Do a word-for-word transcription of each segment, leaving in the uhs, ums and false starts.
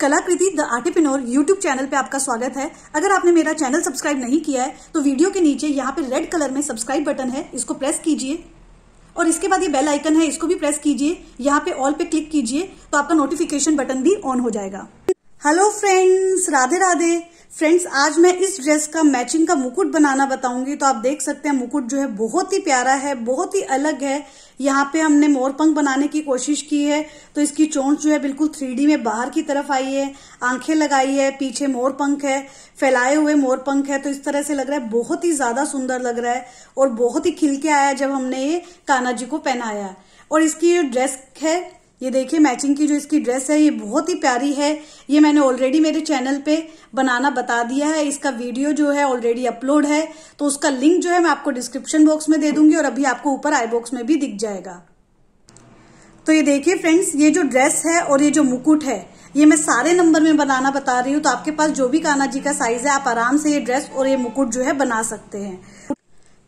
कलाकृति the आर्टिपिनोर YouTube channel पे आपका स्वागत है। अगर आपने मेरा चैनल सब्सक्राइब नहीं किया है तो वीडियो के नीचे यहाँ पे रेड कलर में सब्सक्राइब बटन है, इसको प्रेस कीजिए और इसके बाद ये बेल आइकन है, इसको भी प्रेस कीजिए। यहाँ पे ऑल पे क्लिक कीजिए तो आपका नोटिफिकेशन बटन भी ऑन हो जाएगा। Hello friends, Radhe Radhe. Friends, आज मैं इस ड्रेस का मैचिंग का मुकुट बनाना बताऊंगी। तो आप देख सकते हैं मुकुट जो है बहुत ही प्यारा है, बहुत ही अलग है। यहाँ पे हमने मोर पंख बनाने की कोशिश की है, तो इसकी चोंच जो है बिल्कुल थ्री डी में बाहर की तरफ आई है, आंखें लगाई है, पीछे मोर पंख है, फैलाए हुए मोर पंख है। तो इस तरह से लग रहा है, बहुत ही ज्यादा सुंदर लग रहा है और बहुत ही खिल के आया जब हमने ये कान्हा जी को पहनाया है। और इसकी ड्रेस है, ये देखिए मैचिंग की जो इसकी ड्रेस है, ये बहुत ही प्यारी है। ये मैंने ऑलरेडी मेरे चैनल पे बनाना बता दिया है, इसका वीडियो जो है ऑलरेडी अपलोड है, तो उसका लिंक जो है मैं आपको डिस्क्रिप्शन बॉक्स में दे दूंगी और अभी आपको ऊपर आई बॉक्स में भी दिख जाएगा। तो ये देखिए फ्रेंड्स, ये जो ड्रेस है और ये जो मुकुट है, ये मैं सारे नंबर में बनाना बता रही हूँ। तो आपके पास जो भी कान्हा जी का साइज है, आप आराम से ये ड्रेस और ये मुकुट जो है बना सकते हैं।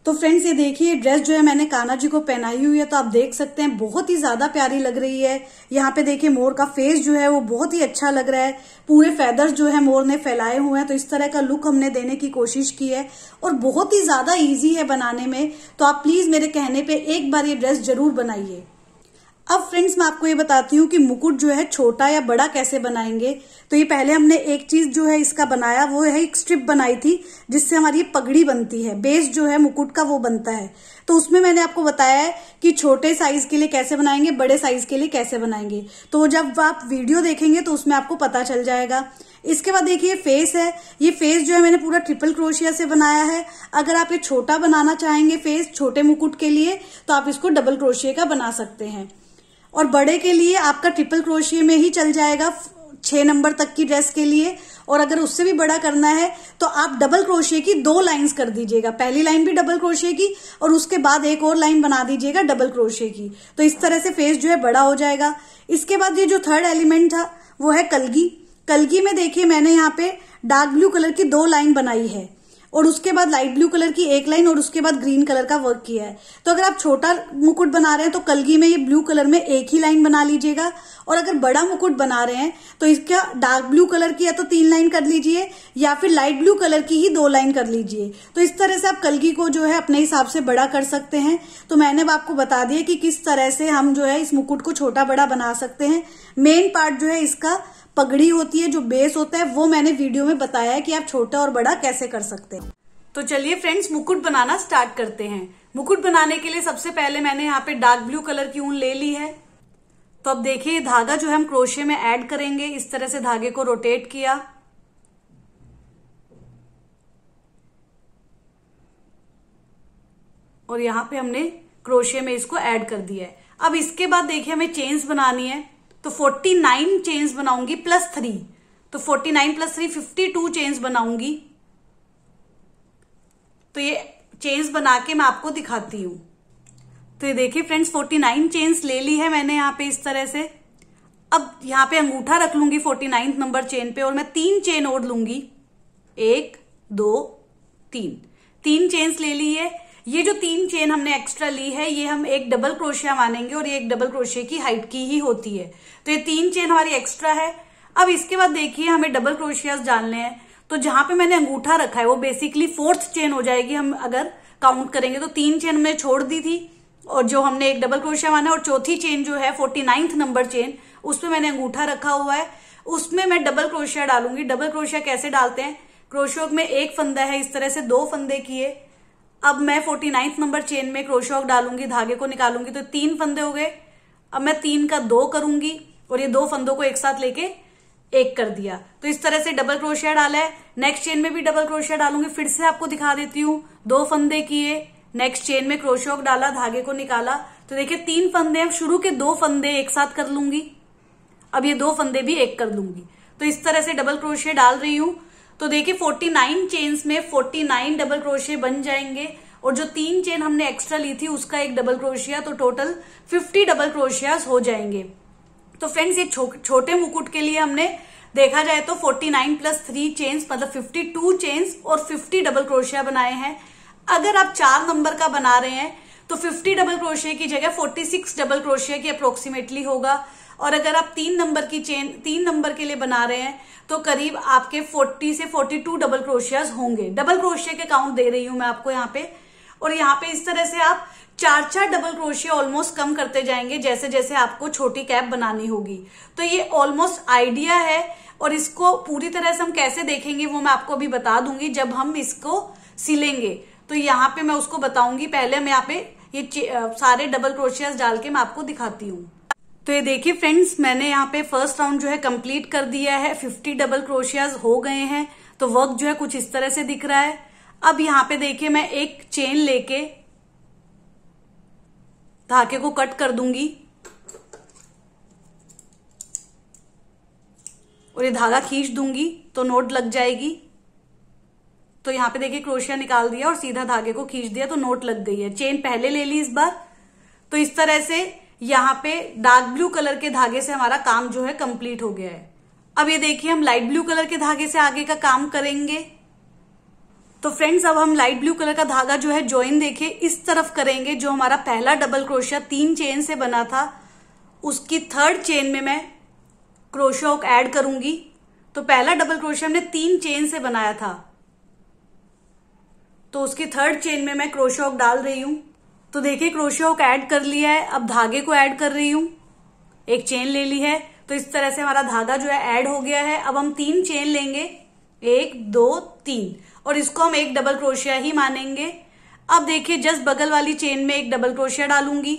तो फ्रेंड्स, ये देखिए ड्रेस जो है मैंने कान्हा जी को पहनाई हुई है, तो आप देख सकते हैं बहुत ही ज्यादा प्यारी लग रही है। यहाँ पे देखिए मोर का फेस जो है वो बहुत ही अच्छा लग रहा है, पूरे फेदर्स जो है मोर ने फैलाए हुए हैं। तो इस तरह का लुक हमने देने की कोशिश की है और बहुत ही ज्यादा इजी है बनाने में। तो आप प्लीज मेरे कहने पे एक बार ये ड्रेस जरूर बनाइए। अब फ्रेंड्स, मैं आपको ये बताती हूँ कि मुकुट जो है छोटा या बड़ा कैसे बनाएंगे। तो ये पहले हमने एक चीज जो है इसका बनाया, वो है एक स्ट्रिप बनाई थी जिससे हमारी पगड़ी बनती है, बेस जो है मुकुट का वो बनता है। तो उसमें मैंने आपको बताया है कि छोटे साइज के लिए कैसे बनाएंगे, बड़े साइज के लिए कैसे बनाएंगे। तो जब आप वीडियो देखेंगे तो उसमें आपको पता चल जाएगा। इसके बाद देखिए फेस है, ये फेस जो है मैंने पूरा ट्रिपल क्रोशिया से बनाया है। अगर आप ये छोटा बनाना चाहेंगे फेस छोटे मुकुट के लिए, तो आप इसको डबल क्रोशिया का बना सकते हैं और बड़े के लिए आपका ट्रिपल क्रोशिया में ही चल जाएगा छह नंबर तक की ड्रेस के लिए। और अगर उससे भी बड़ा करना है तो आप डबल क्रोशिया की दो लाइंस कर दीजिएगा, पहली लाइन भी डबल क्रोशिया की और उसके बाद एक और लाइन बना दीजिएगा डबल क्रोशिया की। तो इस तरह से फेस जो है बड़ा हो जाएगा। इसके बाद ये जो थर्ड एलिमेंट था वो है कलगी। कलगी में देखिए मैंने यहाँ पे डार्क ब्लू कलर की दो लाइन बनाई है और उसके बाद लाइट ब्लू कलर की एक लाइन और उसके बाद ग्रीन कलर का वर्क किया है। तो अगर आप छोटा मुकुट बना रहे हैं तो कलगी में ये ब्लू कलर में एक ही लाइन बना लीजिएगा और अगर बड़ा मुकुट बना रहे हैं तो इसका डार्क ब्लू कलर की या तो तीन लाइन कर लीजिए या फिर लाइट ब्लू कलर की ही दो लाइन कर लीजिए। तो इस तरह से आप कलगी को जो है अपने हिसाब से बड़ा कर सकते हैं। तो मैंने आपको बता दिया कि किस तरह से हम जो है इस मुकुट को छोटा बड़ा बना सकते हैं। मेन पार्ट जो है इसका पगड़ी होती है, जो बेस होता है, वो मैंने वीडियो में बताया है कि आप छोटा और बड़ा कैसे कर सकते हैं। तो चलिए फ्रेंड्स, मुकुट बनाना स्टार्ट करते हैं। मुकुट बनाने के लिए सबसे पहले मैंने यहाँ पे डार्क ब्लू कलर की ऊन ले ली है। तो अब देखिए धागा जो हम क्रोशे में ऐड करेंगे। इस तरह से धागे को रोटेट किया और यहाँ पे हमने क्रोशे में इसको ऐड कर दिया है। अब इसके बाद देखिए हमें चेन्स बनानी है, तो फोर्टी नाइन चेन्स बनाऊंगी प्लस थ्री, तो forty nine plus three fifty two chains बनाऊंगी। तो ये चेन्स बना के मैं आपको दिखाती हूं। तो ये देखिए फ्रेंड्स, फोर्टी नाइन चेन्स ले ली है मैंने यहाँ पे इस तरह से। अब यहाँ पे अंगूठा रख लूंगी फोर्टी नाइन नंबर चेन पे और मैं तीन चेन और लूंगी, एक दो तीन, तीन चेन्स ले ली है। ये जो तीन चेन हमने एक्स्ट्रा ली है ये हम एक डबल क्रोशिया मानेंगे और ये एक डबल क्रोशिया की हाइट की ही होती है। तो ये तीन चेन हमारी एक्स्ट्रा है। अब इसके बाद देखिए हमें डबल क्रोशियाज डालने हैं, तो जहां पे मैंने अंगूठा रखा है वो बेसिकली फोर्थ चेन हो जाएगी। हम अगर काउंट करेंगे तो तीन चेन हमने छोड़ दी थी और जो हमने एक डबल क्रोशिया माना और चौथी चेन जो है फोर्टी नाइन्थ नंबर चेन, उसमें मैंने अंगूठा रखा हुआ है, उसमें मैं डबल क्रोशिया डालूंगी। डबल क्रोशिया कैसे डालते हैं? क्रोशिया में एक फंदा है, इस तरह से दो फंदे किए। अब मैं फोर्टी नाइन्थ नंबर चेन में क्रोशिया डालूंगी, धागे को निकालूंगी, तो तीन फंदे हो गए। अब मैं तीन का दो करूंगी और ये दो फंदों को एक साथ लेके एक कर दिया। तो इस तरह से डबल क्रोशिया डाला है। नेक्स्ट चेन में भी डबल क्रोशिया डालूंगी, फिर से आपको दिखा देती हूँ। दो फंदे किए, नेक्स्ट चेन में क्रोशिया डाला, धागे को निकाला, तो देखिये तीन फंदे हैं, शुरू के दो फंदे एक साथ कर लूंगी, अब ये दो फंदे भी एक कर लूंगी। तो इस तरह से डबल क्रोशिया डाल रही हूँ। तो देखिए फोर्टी नाइन चेन्स में फोर्टी नाइन डबल क्रोशिया बन जाएंगे और जो तीन चेन हमने एक्स्ट्रा ली थी उसका एक डबल क्रोशिया, तो टोटल फिफ्टी डबल क्रोशियाज हो जाएंगे। तो फ्रेंड्स, ये छो, छोटे मुकुट के लिए हमने देखा जाए तो forty nine plus three chains मतलब फिफ्टी टू चेन्स और फिफ्टी डबल क्रोशिया बनाए हैं। अगर आप चार नंबर का बना रहे हैं तो फिफ्टी डबल क्रोशिया की जगह फोर्टी सिक्स डबल क्रोशिया की अप्रोक्सीमेटली होगा। और अगर आप तीन नंबर की चेन तीन नंबर के लिए बना रहे हैं तो करीब आपके चालीस से बयालीस डबल क्रोशियाज होंगे। डबल क्रोशिया के काउंट दे रही हूं मैं आपको यहाँ पे। और यहाँ पे इस तरह से आप चार चार डबल क्रोशिया ऑलमोस्ट कम करते जाएंगे जैसे जैसे आपको छोटी कैप बनानी होगी। तो ये ऑलमोस्ट आइडिया है और इसको पूरी तरह से हम कैसे देखेंगे वो मैं आपको अभी बता दूंगी जब हम इसको सिलेंगे। तो यहाँ पे मैं उसको बताऊंगी, पहले मैं यहाँ पे ये सारे डबल क्रोशियाज डाल के मैं आपको दिखाती हूँ। तो ये देखिए फ्रेंड्स, मैंने यहाँ पे फर्स्ट राउंड जो है कंप्लीट कर दिया है, फिफ्टी डबल क्रोशियाज हो गए हैं। तो वर्क जो है कुछ इस तरह से दिख रहा है। अब यहाँ पे देखिए मैं एक चेन लेके धागे को कट कर दूंगी और ये धागा खींच दूंगी तो नोट लग जाएगी। तो यहाँ पे देखिए क्रोशिया निकाल दिया और सीधा धागे को खींच दिया तो नोट लग गई है। चेन पहले ले ली इस बार। तो इस तरह से यहाँ पे डार्क ब्लू कलर के धागे से हमारा काम जो है कंप्लीट हो गया है। अब ये देखिए हम लाइट ब्लू कलर के धागे से आगे का काम करेंगे। तो फ्रेंड्स अब हम लाइट ब्लू कलर का धागा जो है ज्वाइन देखिए इस तरफ करेंगे। जो हमारा पहला डबल क्रोशिया तीन चेन से बना था उसकी थर्ड चेन में मैं क्रोशिया हुक ऐड करूंगी। तो पहला डबल क्रोशिया हमने तीन चेन से बनाया था तो उसकी थर्ड चेन में मैं क्रोशिया हुक डाल रही हूं। तो देखिए क्रोशिया हुक ऐड कर लिया है। अब धागे को ऐड कर रही हूं, एक चेन ले ली है। तो इस तरह से हमारा धागा जो है ऐड हो गया है। अब हम तीन चेन लेंगे, एक दो तीन, और इसको हम एक डबल क्रोशिया ही मानेंगे। अब देखिए जस्ट बगल वाली चेन में एक डबल क्रोशिया डालूंगी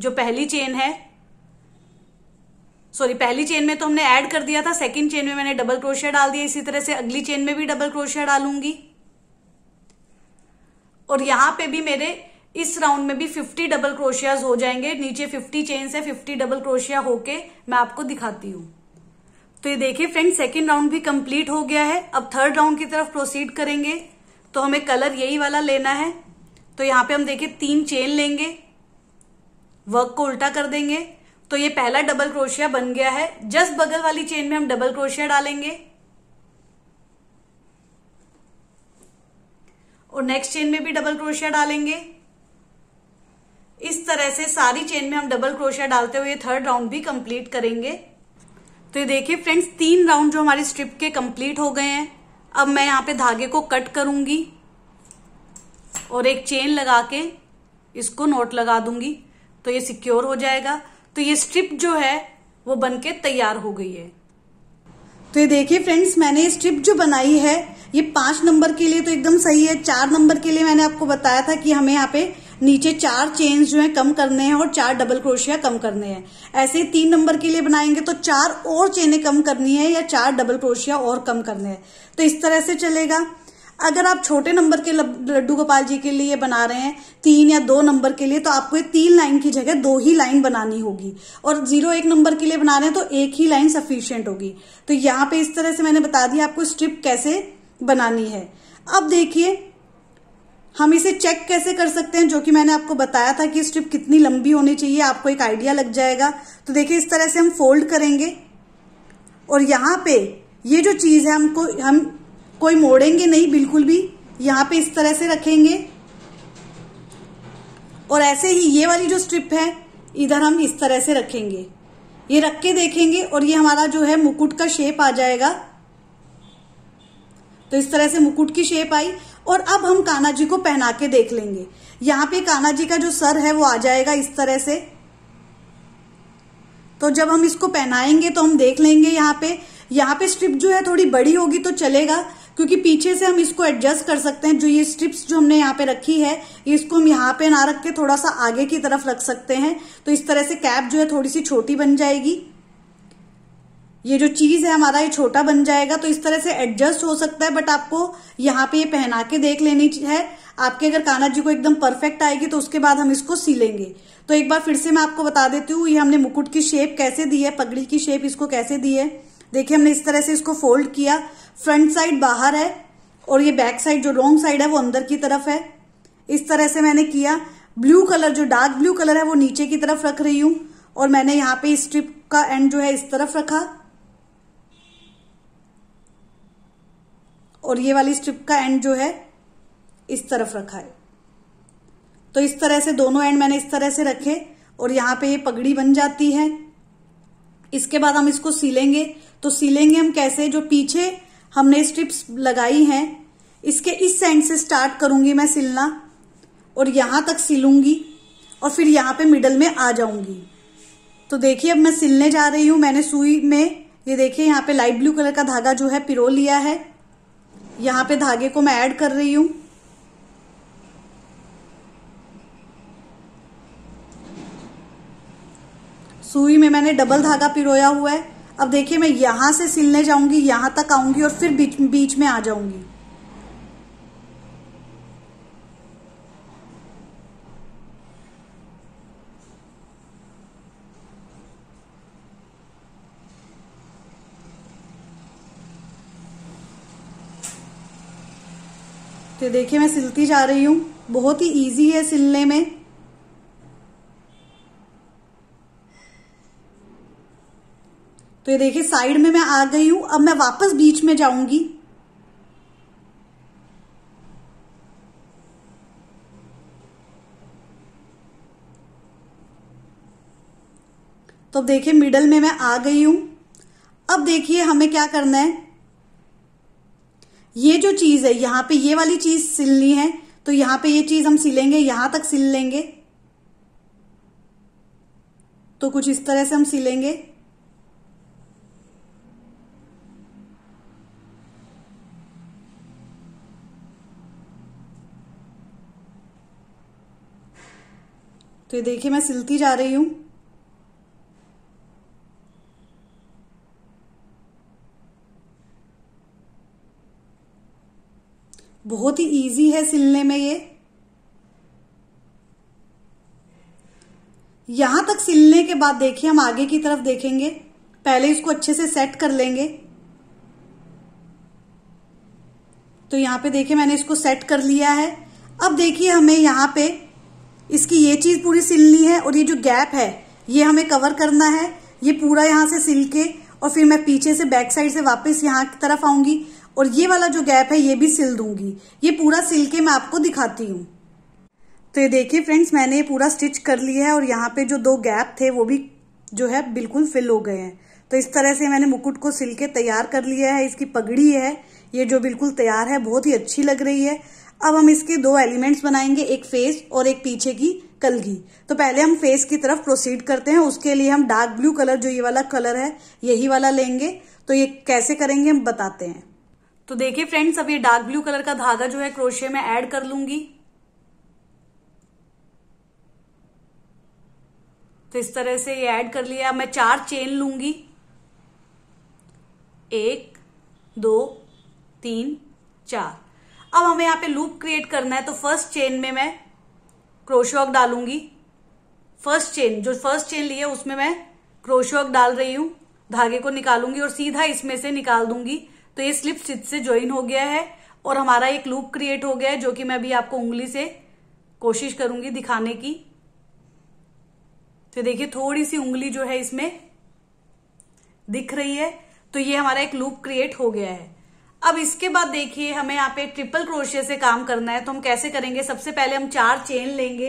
जो पहली चेन है, सॉरी पहली चेन में तो हमने ऐड कर दिया था, सेकंड चेन में मैंने डबल क्रोशिया डाल दिया। इसी तरह से अगली चेन में भी डबल क्रोशिया डालूंगी और यहां पे भी मेरे इस राउंड में भी फिफ्टी डबल क्रोशियाज हो जाएंगे। नीचे फिफ्टी चेन से फिफ्टी डबल क्रोशिया होके मैं आपको दिखाती हूँ। तो ये देखिए फ्रेंड्स सेकेंड राउंड भी कंप्लीट हो गया है। अब थर्ड राउंड की तरफ प्रोसीड करेंगे। तो हमें कलर यही वाला लेना है। तो यहाँ पे हम देखिए तीन चेन लेंगे, वर्क को उल्टा कर देंगे। तो ये पहला डबल क्रोशिया बन गया है। जस्ट बगल वाली चेन में हम डबल क्रोशिया डालेंगे और नेक्स्ट चेन में भी डबल क्रोशिया डालेंगे। इस तरह से सारी चेन में हम डबल क्रोशिया डालते हुए थर्ड राउंड भी कंप्लीट करेंगे। तो ये देखिए फ्रेंड्स तीन राउंड जो हमारे स्ट्रिप के कंप्लीट हो गए हैं। अब मैं यहाँ पे धागे को कट करूंगी और एक चेन लगा के इसको नोट लगा दूंगी तो ये सिक्योर हो जाएगा। तो ये स्ट्रिप जो है वो बनके तैयार हो गई है। तो ये देखिए फ्रेंड्स मैंने ये स्ट्रिप जो बनाई है ये पांच नंबर के लिए तो एकदम सही है। चार नंबर के लिए मैंने आपको बताया था कि हमें यहाँ पे नीचे चार चेन्स जो है कम करने हैं और चार डबल क्रोशिया कम करने हैं। ऐसे ही तीन नंबर के लिए बनाएंगे तो चार और चेनें कम करनी है या चार डबल क्रोशिया और कम करने हैं। तो इस तरह से चलेगा। अगर आप छोटे नंबर के लड्डू गोपाल जी के लिए बना रहे हैं तीन या दो नंबर के लिए तो आपको ये तीन लाइन की जगह दो ही लाइन बनानी होगी, और जीरो एक नंबर के लिए बना रहे हैं तो एक ही लाइन सफिशियंट होगी। तो यहाँ पे इस तरह से मैंने बता दिया आपको स्ट्रिप कैसे बनानी है। अब देखिए हम इसे चेक कैसे कर सकते हैं, जो कि मैंने आपको बताया था कि स्ट्रिप कितनी लंबी होनी चाहिए, आपको एक आइडिया लग जाएगा। तो देखिए इस तरह से हम फोल्ड करेंगे और यहाँ पे ये जो चीज है हमको हम कोई मोड़ेंगे नहीं, बिल्कुल भी यहाँ पे इस तरह से रखेंगे। और ऐसे ही ये वाली जो स्ट्रिप है इधर हम इस तरह से रखेंगे, ये रख के देखेंगे और ये हमारा जो है मुकुट का शेप आ जाएगा। तो इस तरह से मुकुट की शेप आई। और अब हम कान्हा जी को पहना के देख लेंगे। यहाँ पे कान्हा जी का जो सर है वो आ जाएगा इस तरह से। तो जब हम इसको पहनाएंगे तो हम देख लेंगे यहाँ पे यहाँ पे स्ट्रिप जो है थोड़ी बड़ी होगी तो चलेगा, क्योंकि पीछे से हम इसको एडजस्ट कर सकते हैं। जो ये स्ट्रिप्स जो हमने यहाँ पे रखी है इसको हम यहाँ पे ना रख के थोड़ा सा आगे की तरफ रख सकते हैं। तो इस तरह से कैप जो है थोड़ी सी छोटी बन जाएगी, ये जो चीज है हमारा ये छोटा बन जाएगा। तो इस तरह से एडजस्ट हो सकता है, बट आपको यहाँ पे ये पहना के देख लेनी है। आपके अगर कान्हा जी को एकदम परफेक्ट आएगी तो उसके बाद हम इसको सिलेंगे। तो एक बार फिर से मैं आपको बता देती हूँ ये हमने मुकुट की शेप कैसे दी है, पगड़ी की शेप इसको कैसे दी है। देखिए हमने इस तरह से इसको फोल्ड किया, फ्रंट साइड बाहर है और ये बैक साइड जो लॉन्ग साइड है वो अंदर की तरफ है। इस तरह से मैंने किया। ब्लू कलर जो डार्क ब्लू कलर है वो नीचे की तरफ रख रही हूँ और मैंने यहाँ पे स्ट्रिप का एंड जो है इस तरफ रखा और ये वाली स्ट्रिप का एंड जो है इस तरफ रखा है। तो इस तरह से दोनों एंड मैंने इस तरह से रखे और यहाँ पे ये पगड़ी बन जाती है। इसके बाद हम इसको सिलेंगे, तो सिलेंगे हम कैसे, जो पीछे हमने स्ट्रिप्स लगाई हैं इसके इस साइड से स्टार्ट करूंगी मैं सिलना और यहाँ तक सिलूंगी और फिर यहाँ पे मिडल में आ जाऊंगी। तो देखिए अब मैं सिलने जा रही हूँ। मैंने सुई में ये देखिए यहाँ पे लाइट ब्लू कलर का धागा जो है पिरो लिया है, यहाँ पे धागे को मैं ऐड कर रही हूँ। सुई में मैंने डबल धागा पिरोया हुआ है। अब देखिए मैं यहां से सिलने जाऊंगी, यहां तक आऊंगी और फिर बीच बीच में आ जाऊंगी। तो देखिए मैं सिलती जा रही हूं, बहुत ही इजी है सिलने में। तो ये देखिए साइड में मैं आ गई हूं। अब मैं वापस बीच में जाऊंगी। तो अब देखिए मिडल में मैं आ गई हूं। अब देखिए हमें क्या करना है, ये जो चीज है यहाँ पे ये वाली चीज सिलनी है, तो यहाँ पे ये चीज हम सिलेंगे, यहां तक सिल लेंगे। तो कुछ इस तरह से हम सिलेंगे। तो ये देखिए मैं सिलती जा रही हूं। बहुत ही इजी है सिलने में ये। यहां तक सिलने के बाद देखिए हम आगे की तरफ देखेंगे। पहले इसको अच्छे से सेट कर लेंगे। तो यहां पे देखिए मैंने इसको सेट कर लिया है। अब देखिए हमें यहां पे इसकी ये चीज पूरी सिलनी है और ये जो गैप है ये हमें कवर करना है। ये पूरा यहां से सिल के और फिर मैं पीछे से बैक साइड से वापस यहां की तरफ आऊंगी और ये वाला जो गैप है ये भी सिल दूंगी। ये पूरा सिल के मैं आपको दिखाती हूँ। तो ये देखिए फ्रेंड्स मैंने ये पूरा स्टिच कर लिया है और यहाँ पे जो दो गैप थे वो भी जो है बिल्कुल फिल हो गए हैं। तो इस तरह से मैंने मुकुट को सिल के तैयार कर लिया है। इसकी पगड़ी है ये जो बिल्कुल तैयार है, बहुत ही अच्छी लग रही है। अब हम इसके दो एलिमेंट्स बनाएंगे, एक फेस और एक पीछे की कलगी। तो पहले हम फेस की तरफ प्रोसीड करते हैं। उसके लिए हम डार्क ब्लू कलर जो ये वाला कलर है यही वाला लेंगे। तो ये कैसे करेंगे हम बताते हैं। तो देखिए फ्रेंड्स अब ये डार्क ब्लू कलर का धागा जो है क्रोशे में ऐड कर लूंगी। तो इस तरह से ये ऐड कर लिया। मैं चार चेन लूंगी, एक दो तीन चार। अब हमें यहाँ पे लूप क्रिएट करना है। तो फर्स्ट चेन में मैं क्रोशे वर्क डालूंगी। फर्स्ट चेन जो फर्स्ट चेन ली है उसमें मैं क्रोशे वर्क डाल रही हूँ। धागे को निकालूंगी और सीधा इसमें से निकाल दूंगी। तो ये स्लिप स्टिच से ज्वाइन हो गया है और हमारा एक लूप क्रिएट हो गया है, जो कि मैं अभी आपको उंगली से कोशिश करूंगी दिखाने की। तो देखिए थोड़ी सी उंगली जो है इसमें दिख रही है। तो ये हमारा एक लूप क्रिएट हो गया है। अब इसके बाद देखिए हमें यहाँ पे ट्रिपल क्रोशे से काम करना है। तो हम कैसे करेंगे, सबसे पहले हम चार चेन लेंगे,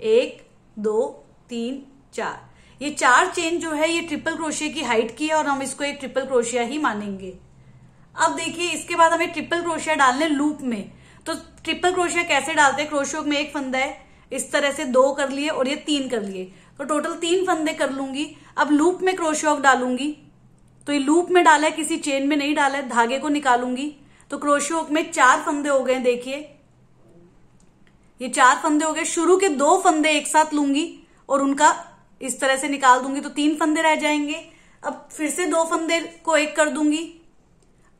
एक दो तीन चार। ये चार चेन जो है ये ट्रिपल क्रोशिया की हाइट की है और हम इसको एक ट्रिपल क्रोशिया ही मानेंगे। अब देखिए इसके बाद हमें ट्रिपल क्रोशिया डालने लूप में। तो ट्रिपल क्रोशिया कैसे डालते हैं, क्रोशिया में एक फंदा है, इस तरह से दो कर लिए और ये तीन कर लिए। तो टोटल तीन फंदे कर लूंगी। अब लूप में क्रोशिया डालूंगी। तो ये लूप में डाला है, किसी चेन में नहीं डाला है। धागे को निकालूंगी। तो क्रोशिया में चार फंदे हो गए। देखिए ये चार फंदे हो गए। शुरू के दो फंदे एक साथ लूंगी और उनका इस तरह से निकाल दूंगी। तो तीन फंदे रह जाएंगे। अब फिर से दो फंदे को एक कर दूंगी।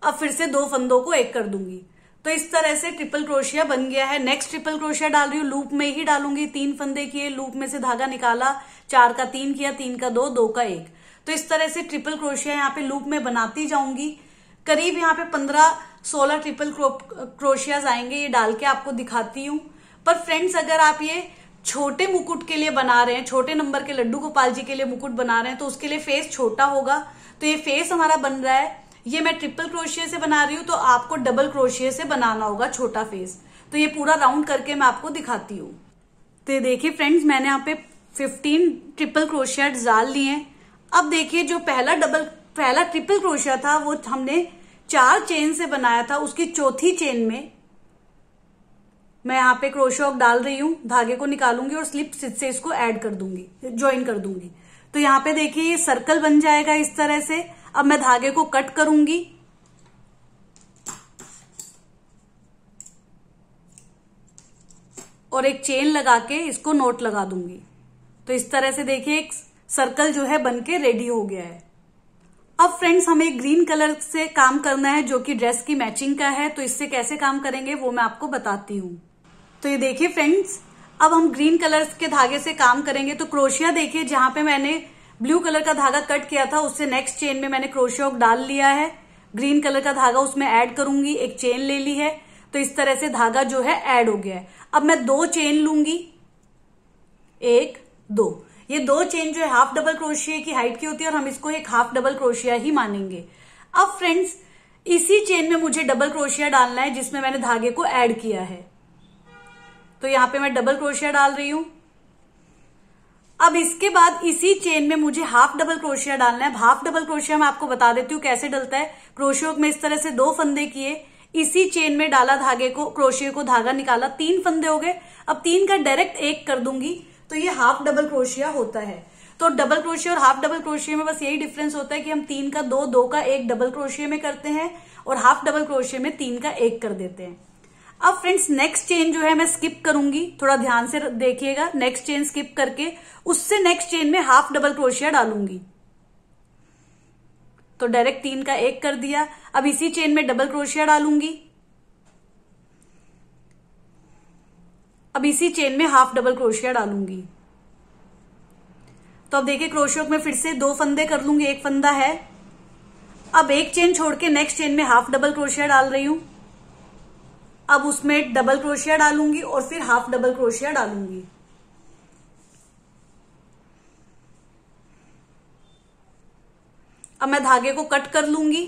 अब फिर से दो फंदों को एक कर दूंगी। तो इस तरह से ट्रिपल क्रोशिया बन गया है। नेक्स्ट ट्रिपल क्रोशिया डाल रही हूँ, लूप में ही डालूंगी। तीन फंदे किए, लूप में से धागा निकाला, चार का तीन किया, तीन का दो, दो का एक। तो इस तरह से ट्रिपल क्रोशिया यहाँ पे लूप में बनाती जाऊंगी। करीब यहाँ पे पंद्रह सोलह ट्रिपल क्रोशियाज आएंगे। ये डाल के आपको दिखाती हूँ। पर फ्रेंड्स अगर आप ये छोटे मुकुट के लिए बना रहे हैं, छोटे नंबर के लड्डू गोपाल जी के लिए मुकुट बना रहे हैं, तो उसके लिए फेस छोटा होगा। तो ये फेस हमारा बन रहा है। ये मैं ट्रिपल क्रोशिया से बना रही हूँ, तो आपको डबल क्रोशिया से बनाना होगा छोटा फेस। तो ये पूरा राउंड करके मैं आपको दिखाती हूँ। तो ये देखिए फ्रेंड्स मैंने यहाँ पे फिफ्टीन ट्रिपल क्रोशिया डाल लिए। अब देखिए जो पहला डबल पहला ट्रिपल क्रोशिया था वो हमने चार चेन से बनाया था, उसकी चौथी चेन में मैं यहाँ पे क्रोशिया डाल रही हूँ, धागे को निकालूंगी और स्लिप स्टिच से इसको ऐड कर दूंगी, ज्वाइन कर दूंगी। तो यहाँ पे देखिए ये सर्कल बन जाएगा इस तरह से। अब मैं धागे को कट करूंगी। और एक चेन लगा के इसको नोट लगा दूंगी। तो इस तरह से देखिए एक सर्कल जो है बनके रेडी हो गया है। अब फ्रेंड्स हमें ग्रीन कलर से काम करना है जो कि ड्रेस की मैचिंग का है, तो इससे कैसे काम करेंगे वो मैं आपको बताती हूँ। तो ये देखिए फ्रेंड्स अब हम ग्रीन कलर के धागे से काम करेंगे। तो क्रोशिया देखिए जहां पे मैंने ब्लू कलर का धागा कट किया था उससे नेक्स्ट चेन में मैंने क्रोशिया डाल लिया है, ग्रीन कलर का धागा उसमें ऐड करूंगी, एक चेन ले ली है। तो इस तरह से धागा जो है ऐड हो गया है। अब मैं दो चेन लूंगी, एक दो, ये दो चेन जो है हाफ डबल क्रोशिया की हाइट की होती है और हम इसको एक हाफ डबल क्रोशिया ही मानेंगे। अब फ्रेंड्स इसी चेन में मुझे डबल क्रोशिया डालना है जिसमें मैंने धागे को ऐड किया है। तो यहाँ पे मैं डबल क्रोशिया डाल रही हूं। अब इसके बाद इसी चेन में मुझे हाफ डबल क्रोशिया डालना है। हाफ डबल क्रोशिया मैं आपको बता देती हूँ कैसे डलता है। क्रोशिया में इस तरह से दो फंदे किए, इसी चेन में डाला धागे को, क्रोशिया को धागा निकाला, तीन फंदे हो गए। अब तीन का डायरेक्ट एक कर दूंगी तो ये हाफ डबल क्रोशिया होता है। तो डबल क्रोशिया और हाफ डबल क्रोशिया में बस यही डिफरेंस होता है कि हम तीन का दो, दो का एक डबल क्रोशिया में करते हैं और हाफ डबल क्रोशिया में तीन का एक कर देते हैं। अब फ्रेंड्स नेक्स्ट चेन जो है मैं स्किप करूंगी, थोड़ा ध्यान से देखिएगा। नेक्स्ट चेन स्किप करके उससे नेक्स्ट चेन में हाफ डबल क्रोशिया डालूंगी। तो डायरेक्ट तीन का एक कर दिया। अब इसी चेन में डबल क्रोशिया डालूंगी। अब इसी चेन में हाफ डबल क्रोशिया डालूंगी। तो अब देखिए क्रोशिया में फिर से दो फंदे कर लूंगी, एक फंदा है। अब एक चेन छोड़ के नेक्स्ट चेन में हाफ डबल क्रोशिया डाल रही हूं। अब उसमें डबल क्रोशिया डालूंगी और फिर हाफ डबल क्रोशिया डालूंगी। अब मैं धागे को कट कर लूंगी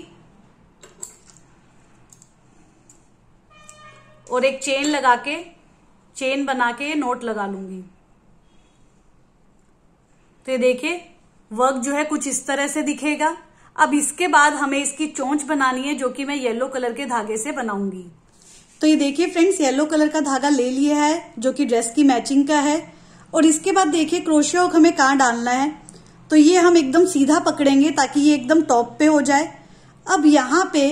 और एक चेन लगा के, चेन बना के नोट लगा लूंगी। तो ये देखिए वर्क जो है कुछ इस तरह से दिखेगा। अब इसके बाद हमें इसकी चोंच बनानी है जो कि मैं येलो कलर के धागे से बनाऊंगी। तो ये देखिए फ्रेंड्स येलो कलर का धागा ले लिया है जो कि ड्रेस की मैचिंग का है। और इसके बाद देखिए क्रोशिया हुक हमें कहाँ डालना है। तो ये हम एकदम सीधा पकड़ेंगे ताकि ये एकदम टॉप पे हो जाए। अब यहाँ पे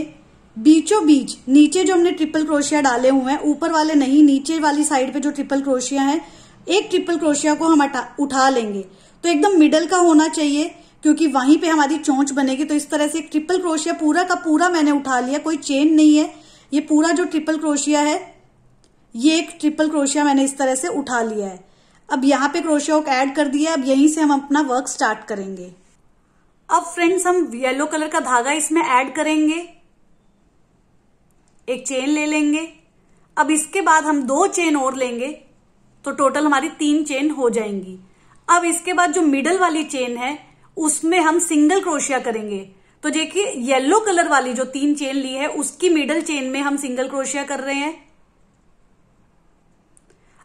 बीचों बीच नीचे जो हमने ट्रिपल क्रोशिया डाले हुए हैं, ऊपर वाले नहीं, नीचे वाली साइड पे जो ट्रिपल क्रोशिया है, एक ट्रिपल क्रोशिया को हम उठा लेंगे। तो एकदम मिडल का होना चाहिए क्योंकि वहीं पे हमारी चोंच बनेगी। तो इस तरह से ट्रिपल क्रोशिया पूरा का पूरा मैंने उठा लिया, कोई चेन नहीं है, ये पूरा जो ट्रिपल क्रोशिया है ये एक ट्रिपल क्रोशिया मैंने इस तरह से उठा लिया है। अब यहाँ पे क्रोशिया हुक ऐड कर दिया। अब यहीं से हम अपना वर्क स्टार्ट करेंगे। अब फ्रेंड्स हम येलो कलर का धागा इसमें ऐड करेंगे, एक चेन ले लेंगे। अब इसके बाद हम दो चेन और लेंगे तो टोटल हमारी तीन चेन हो जाएंगी। अब इसके बाद जो मिडल वाली चेन है उसमें हम सिंगल क्रोशिया करेंगे। तो देखिए येलो कलर वाली जो तीन चेन ली है उसकी मिडल चेन में हम सिंगल क्रोशिया कर रहे हैं।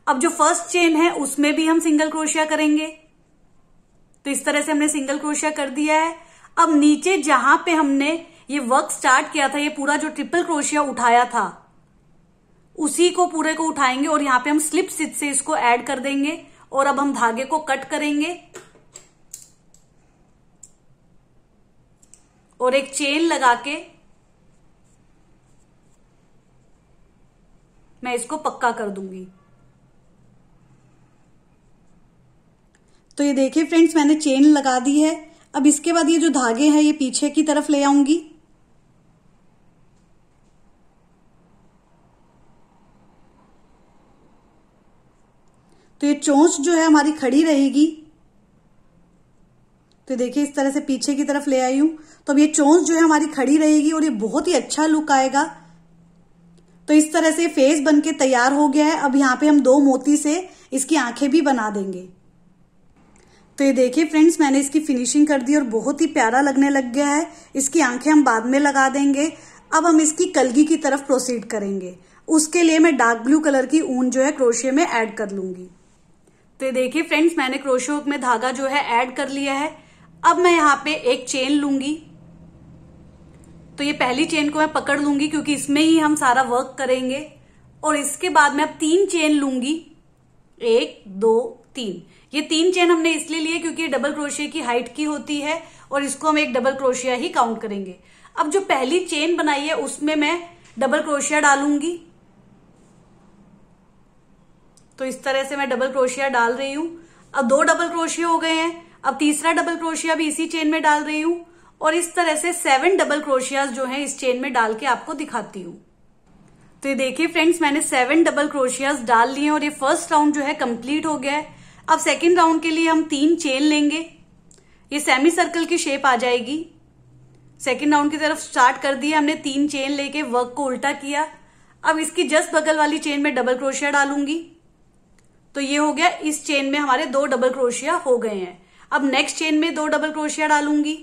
अब जो फर्स्ट चेन है उसमें भी हम सिंगल क्रोशिया करेंगे। तो इस तरह से हमने सिंगल क्रोशिया कर दिया है। अब नीचे जहां पे हमने ये वर्क स्टार्ट किया था, ये पूरा जो ट्रिपल क्रोशिया उठाया था उसी को पूरे को उठाएंगे और यहाँ पे हम स्लिप स्टिच से इसको ऐड कर देंगे। और अब हम धागे को कट करेंगे और एक चेन लगा के मैं इसको पक्का कर दूंगी। तो ये देखिए फ्रेंड्स मैंने चेन लगा दी है। अब इसके बाद ये जो धागे हैं ये पीछे की तरफ ले आऊंगी। तो ये चोंच जो है हमारी खड़ी रहेगी। तो देखिए इस तरह से पीछे की तरफ ले आई हूं। तो अब ये चोंच जो है हमारी खड़ी रहेगी और ये बहुत ही अच्छा लुक आएगा। तो इस तरह से फेस बनके तैयार हो गया है। अब यहाँ पे हम दो मोती से इसकी आंखें भी बना देंगे। तो ये देखिए फ्रेंड्स मैंने इसकी फिनिशिंग कर दी और बहुत ही प्यारा लगने लग गया है। इसकी आंखें हम बाद में लगा देंगे। अब हम इसकी कलगी की तरफ प्रोसीड करेंगे। उसके लिए मैं डार्क ब्लू कलर की ऊन जो है क्रोशिया में ऐड कर लूंगी। तो देखिए फ्रेंड्स, मैंने क्रोशे हुक में धागा जो है ऐड कर लिया है। अब मैं यहाँ पे एक चेन लूंगी, तो ये पहली चेन को मैं पकड़ लूंगी क्योंकि इसमें ही हम सारा वर्क करेंगे। और इसके बाद मैं अब तीन चेन लूंगी, एक दो तीन। ये तीन चेन हमने इसलिए लिए क्योंकि ये डबल क्रोशिया की हाइट की होती है और इसको हम एक डबल क्रोशिया ही काउंट करेंगे। अब जो पहली चेन बनाई है उसमें मैं डबल क्रोशिया डालूंगी, तो इस तरह से मैं डबल क्रोशिया डाल रही हूं। अब दो डबल क्रोशिया हो गए हैं, अब तीसरा डबल क्रोशिया भी इसी चेन में डाल रही हूं और इस तरह से सेवन डबल क्रोशियाज जो हैं इस चेन में डाल के आपको दिखाती हूं। तो ये देखिए फ्रेंड्स, मैंने सेवन डबल क्रोशियाज डाल लिए और ये फर्स्ट राउंड जो है कंप्लीट हो गया है। अब सेकेंड राउंड के लिए हम तीन चेन लेंगे, ये सेमी सर्कल की शेप आ जाएगी। सेकेंड राउंड की तरफ स्टार्ट कर दिया हमने, तीन चेन लेके वर्क को उल्टा किया। अब इसकी जस्ट बगल वाली चेन में डबल क्रोशिया डालूंगी, तो ये हो गया, इस चेन में हमारे दो डबल क्रोशिया हो गए हैं। अब नेक्स्ट चेन में दो डबल क्रोशिया डालूंगी,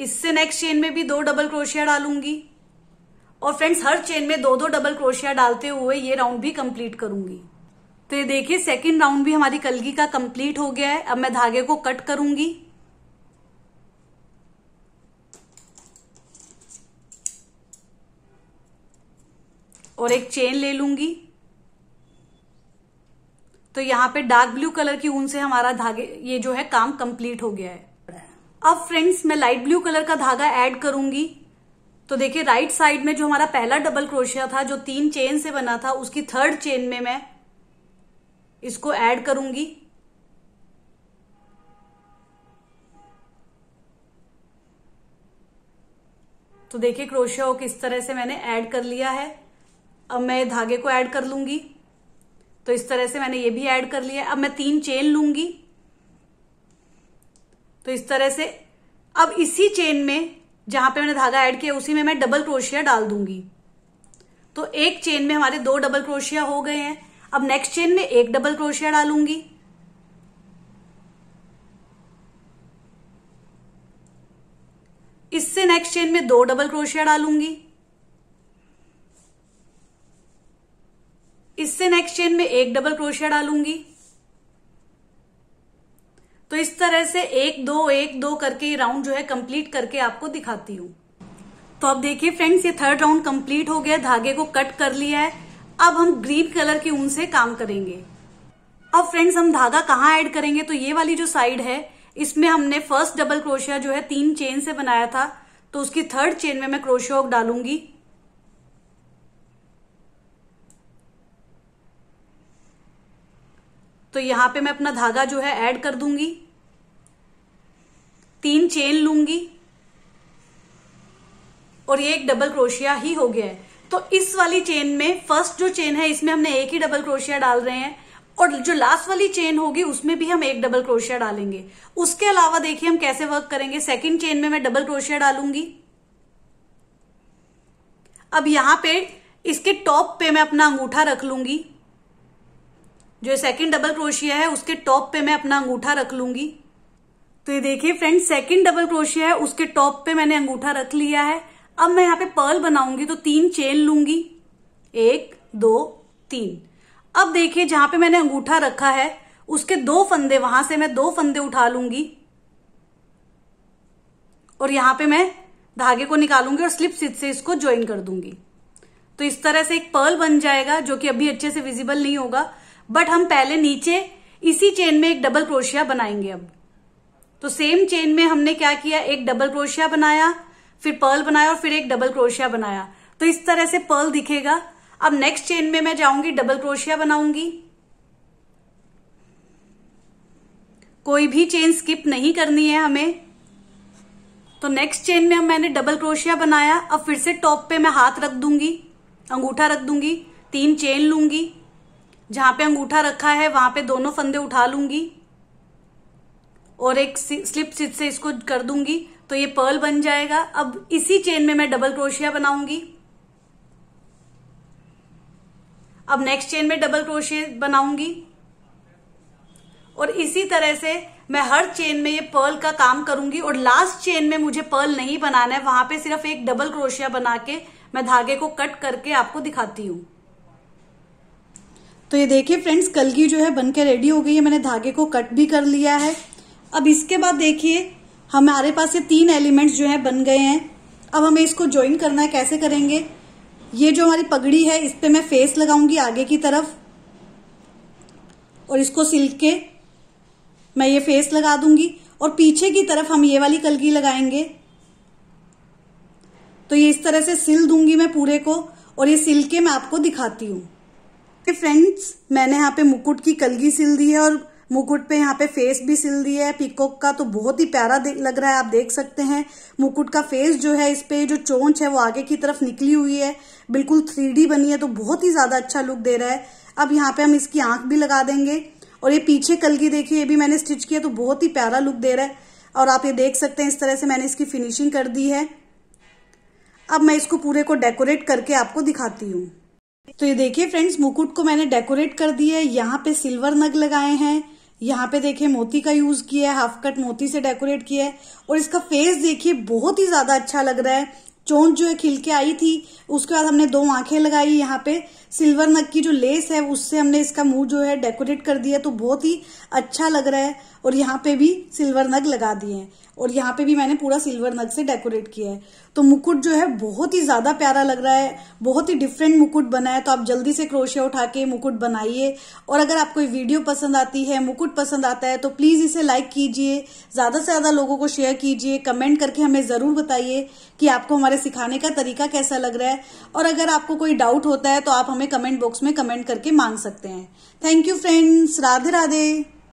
इससे नेक्स्ट चेन में भी दो डबल क्रोशिया डालूंगी और फ्रेंड्स हर चेन में दो दो डबल क्रोशिया डालते हुए ये राउंड भी कंप्लीट करूंगी। तो ये देखिए सेकंड राउंड भी हमारी कलगी का कंप्लीट हो गया है। अब मैं धागे को कट करूंगी, और एक चेन ले लूंगी, तो यहाँ पे डार्क ब्लू कलर की ऊन से हमारा धागे ये जो है काम कंप्लीट हो गया है। अब फ्रेंड्स मैं लाइट ब्लू कलर का धागा ऐड करूंगी, तो देखिए राइट साइड में जो हमारा पहला डबल क्रोशिया था जो तीन चेन से बना था उसकी थर्ड चेन में मैं इसको ऐड करूंगी। तो देखिए क्रोशिया हुक इस तरह से मैंने ऐड कर लिया है। अब मैं धागे को ऐड कर लूंगी, तो इस तरह से मैंने ये भी ऐड कर लिया। अब मैं तीन चेन लूंगी, तो इस तरह से अब इसी चेन में जहां पे मैंने धागा ऐड किया उसी में मैं डबल क्रोशिया डाल दूंगी, तो एक चेन में हमारे दो डबल क्रोशिया हो गए हैं। अब नेक्स्ट चेन में एक डबल क्रोशिया डालूंगी, इससे नेक्स्ट चेन में दो डबल क्रोशिया डालूंगी, इससे नेक्स्ट चेन में एक डबल क्रोशिया डालूंगी। तो इस तरह से एक दो एक दो करके ये राउंड जो है कंप्लीट करके आपको दिखाती हूं। तो अब देखिए फ्रेंड्स, ये थर्ड राउंड कंप्लीट हो गया, धागे को कट कर लिया है। अब हम ग्रीन कलर की ऊन से काम करेंगे। अब फ्रेंड्स हम धागा कहाँ ऐड करेंगे, तो ये वाली जो साइड है इसमें हमने फर्स्ट डबल क्रोशिया जो है तीन चेन से बनाया था, तो उसकी थर्ड चेन में मैं क्रोशिया हुक डालूंगी, तो यहां पे मैं अपना धागा जो है ऐड कर दूंगी, तीन चेन लूंगी और ये एक डबल क्रोशिया ही हो गया है। तो इस वाली चेन में फर्स्ट जो चेन है इसमें हमने एक ही डबल क्रोशिया डाल रहे हैं और जो लास्ट वाली चेन होगी उसमें भी हम एक डबल क्रोशिया डालेंगे। उसके अलावा देखिए हम कैसे वर्क करेंगे। सेकंड चेन में मैं डबल क्रोशिया डालूंगी, अब यहां पे इसके टॉप पे मैं अपना अंगूठा रख लूंगी, जो सेकंड डबल क्रोशिया है उसके टॉप पे मैं अपना अंगूठा रख लूंगी। तो ये देखिए फ्रेंड्स, सेकंड डबल क्रोशिया है उसके टॉप पे मैंने अंगूठा रख लिया है। अब मैं यहाँ पे पर्ल बनाऊंगी, तो तीन चेन लूंगी, एक दो तीन। अब देखिए जहां पे मैंने अंगूठा रखा है उसके दो फंदे, वहां से मैं दो फंदे उठा लूंगी और यहाँ पे मैं धागे को निकालूंगी और स्लिप स्टिच से इसको ज्वाइन कर दूंगी। तो इस तरह से एक पर्ल बन जाएगा जो कि अभी अच्छे से विजिबल नहीं होगा, बट हम पहले नीचे इसी चेन में एक डबल क्रोशिया बनाएंगे। अब तो सेम चेन में हमने क्या किया, एक डबल क्रोशिया बनाया, फिर पर्ल बनाया और फिर एक डबल क्रोशिया बनाया, तो इस तरह से पर्ल दिखेगा। अब नेक्स्ट चेन में मैं जाऊंगी, डबल क्रोशिया बनाऊंगी, कोई भी चेन स्किप नहीं करनी है हमें। तो नेक्स्ट चेन में मैंने डबल क्रोशिया बनाया, अब फिर से टॉप पे मैं हाथ रख दूंगी, अंगूठा रख दूंगी, तीन चेन लूंगी, जहां पे अंगूठा रखा है वहां पे दोनों फंदे उठा लूंगी और एक स्लिप स्टिच से इसको कर दूंगी, तो ये पर्ल बन जाएगा। अब इसी चेन में मैं डबल क्रोशिया बनाऊंगी, अब नेक्स्ट चेन में डबल क्रोशिया बनाऊंगी और इसी तरह से मैं हर चेन में ये पर्ल का काम करूंगी। और लास्ट चेन में मुझे पर्ल नहीं बनाना है, वहां पे सिर्फ एक डबल क्रोशिया बना के मैं धागे को कट करके आपको दिखाती हूं। तो ये देखिए फ्रेंड्स, कलगी जो है बनकर रेडी हो गई है। मैंने धागे को कट भी कर लिया है। अब इसके बाद देखिए हमारे पास ये तीन एलिमेंट्स जो है बन गए हैं। अब हमें इसको ज्वाइन करना है। कैसे करेंगे? ये जो हमारी पगड़ी है इस पे मैं फेस लगाऊंगी आगे की तरफ और इसको सिल्क के मैं ये फेस लगा दूंगी और पीछे की तरफ हम ये वाली कलगी लगाएंगे। तो ये इस तरह से सिल दूंगी मैं पूरे को और ये सिल के मैं आपको दिखाती हूँ। फ्रेंड्स, मैंने यहाँ पे मुकुट की कलगी सिल दी है और मुकुट पे यहाँ पे फेस भी सिल दिया है पीकॉक का। तो बहुत ही प्यारा लग रहा है, आप देख सकते हैं। मुकुट का फेस जो है इस पे जो चोंच है वो आगे की तरफ निकली हुई है, बिल्कुल थ्री डी बनी है, तो बहुत ही ज्यादा अच्छा लुक दे रहा है। अब यहाँ पे हम इसकी आंख भी लगा देंगे और ये पीछे कलगी देखिए ये भी मैंने स्टिच किया, तो बहुत ही प्यारा लुक दे रहा है। और आप ये देख सकते हैं इस तरह से मैंने इसकी फिनिशिंग कर दी है। अब मैं इसको पूरे को डेकोरेट करके आपको दिखाती हूँ। तो ये देखिए फ्रेंड्स, मुकुट को मैंने डेकोरेट कर दिया है। यहाँ पे सिल्वर नग लगाए हैं, यहाँ पे देखिए मोती का यूज किया है, हाफ कट मोती से डेकोरेट किया है। और इसका फेस देखिए बहुत ही ज्यादा अच्छा लग रहा है। चोंच जो है खिल के आई थी, उसके बाद हमने दो आंखें लगाई। यहाँ पे सिल्वर नग की जो लेस है उससे हमने इसका मुंह जो है डेकोरेट कर दिया, तो बहुत ही अच्छा लग रहा है। और यहाँ पे भी सिल्वर नग लगा दिए हैं और यहाँ पे भी मैंने पूरा सिल्वर नग से डेकोरेट किया है। तो मुकुट जो है बहुत ही ज्यादा प्यारा लग रहा है, बहुत ही डिफरेंट मुकुट बना है। तो आप जल्दी से क्रोशिया उठा के मुकुट बनाइए। और अगर आपको ये वीडियो पसंद आती है, मुकुट पसंद आता है, तो प्लीज इसे लाइक कीजिए, ज्यादा से ज्यादा लोगों को शेयर कीजिए, कमेंट करके हमें जरूर बताइए कि आपको हमारे सिखाने का तरीका कैसा लग रहा है। और अगर आपको कोई डाउट होता है तो आप हमें कमेंट बॉक्स में कमेंट करके मांग सकते हैं। Thank you friends, Radhe Radhe.